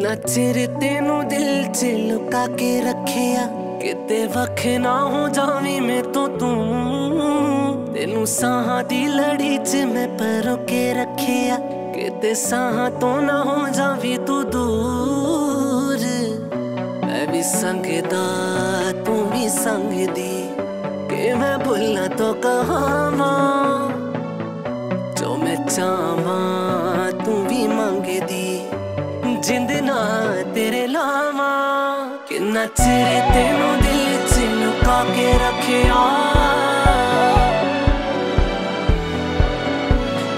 किन्ना चिर तेनू दिल च लुका के रखिया किते वख ना हो जावी मैं तो तू तेनू साह दी लड़ी च मैं परो के रखिया किते साह तो ना हो जावी तू दूर। मैं भी संगदा तू भी संगदी के मैं भुलना तो कहावा जो मैं चाहवा तू भी मंगदी जिंद ना तेरे लावा। किन्ना चिर तेनू दिल च लुका के रखिया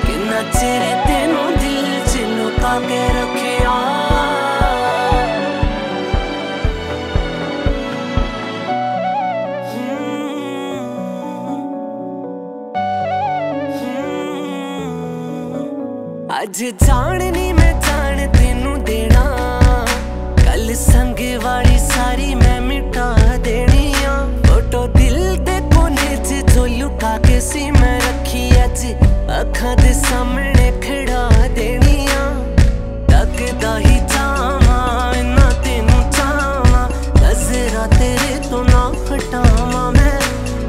किन्ना चिर तेनू दिल च लुका के रखिया अज जाननी मैं जान तेनू देना कल संग वाली सारी मैं मिटा देनी आ फोटो दिल दे कोने च जो लुका के सी मैं रखी अज अखां दे सामने खड़ा देनी आ तकदा ही जावा ना तेनू चावा नजरा तेरे तो ना हटावा मैं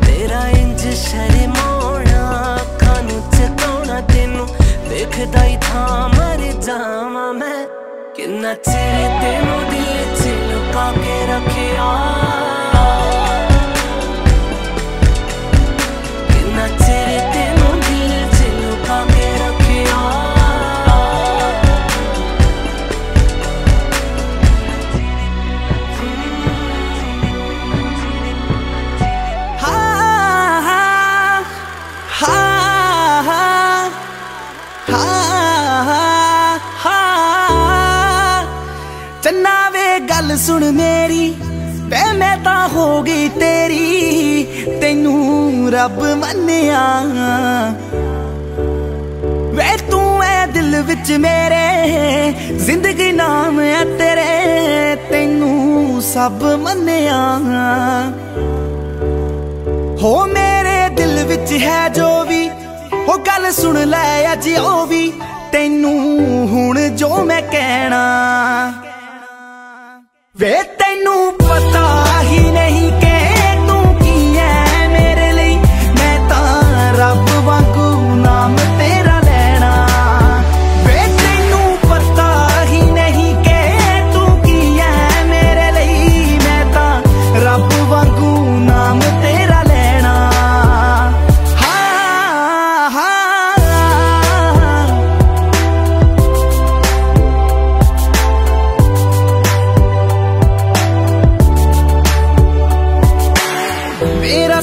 तेरा इंज शर्माना अखां नू चकाउना तेनू देखदा ही था मर जावा मैं। किन्ना चिर तेनू दिल च लुका के रखिया किन्ना चिर तेनू दिल च लुका के रखिया गल सुन मेरी पे मैं ता हो गई तेरी तेनू रब मन्निया वे तू है दिल विच मेरे जिंदगी नाम है तेरे तेनू सब मन्निया हो मेरे दिल विच है जो भी हो गल सुन लै अज ओ भी तेनू हुण जो मैं कहना वे तेनू पता ही नहीं के तू की है मेरे लिए मैं ता रब वांगू नाम तेरा लेना वे तेनू पता ही नहीं के तू की है मेरे लिए मैं ता रब वांगू नाम तेरा लेना। हा हा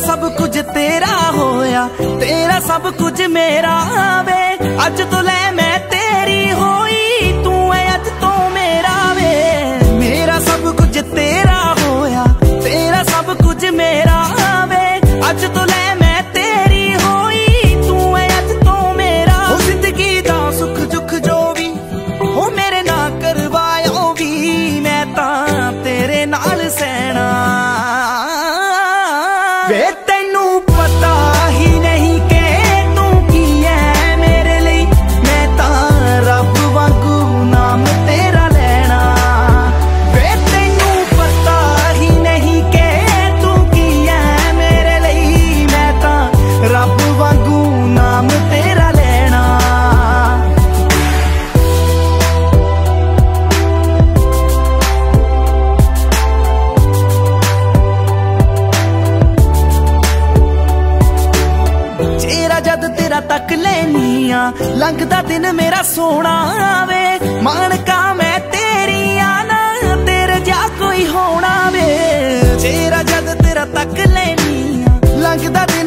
सब कुछ तेरा होया तेरा सब कुछ मेरा वे अज तो ले मैं तेरी होई तू है अज तो मेरा वे मेरा सब कुछ तेरा होया तेरा सब कुछ मेरा वे अज तो ले मैं तेरी होई तू है अज तो मेरा जिंदगी दा सुख दुख जो भी हो मेरे ना करवायो भी मैं ता तेरे नाल सहना वे तेनू पता ही नहीं के तू की है मेरे लिए मैं ता रब वांगू नाम तेरा लेना वे तेनू पता ही नहीं के तू की है मेरे लिए मैं ता रब वांगू नाम तेरा लेना। जद तेरा तक लेनिया लंघदा दिन मेरा सोना वे मानका मैं तेरी आना तेरे जा कोई होना वे चेहरा जद तेरा तक लेनिया लंघदा